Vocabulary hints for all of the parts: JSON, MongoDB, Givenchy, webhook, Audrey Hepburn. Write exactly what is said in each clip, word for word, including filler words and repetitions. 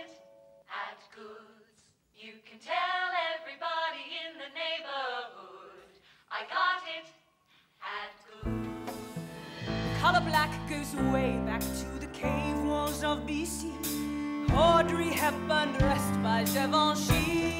it at Goods. You can tell everybody in the neighborhood, I got it at Goods. The color black goes way back to the cave walls of B C. Audrey Hepburn dressed by Givenchy.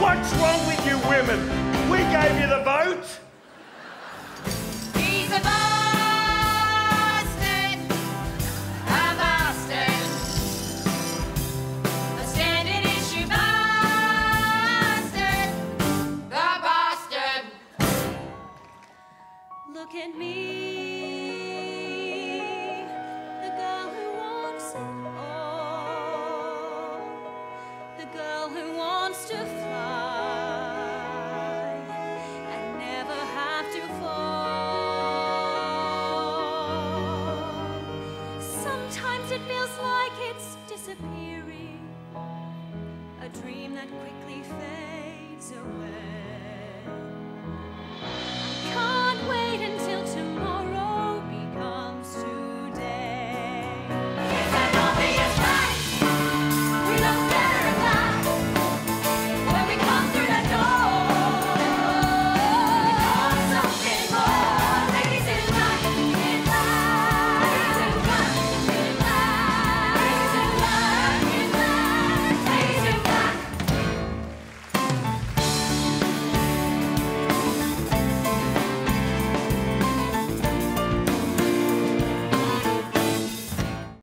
What's wrong with you women? We gave you the vote. He's a bastard, a bastard, a standard issue bastard, the bastard. Look at me, the girl who wants it all, the girl who wants to fly. It feels like it's disappearing, a dream that quickly fades away.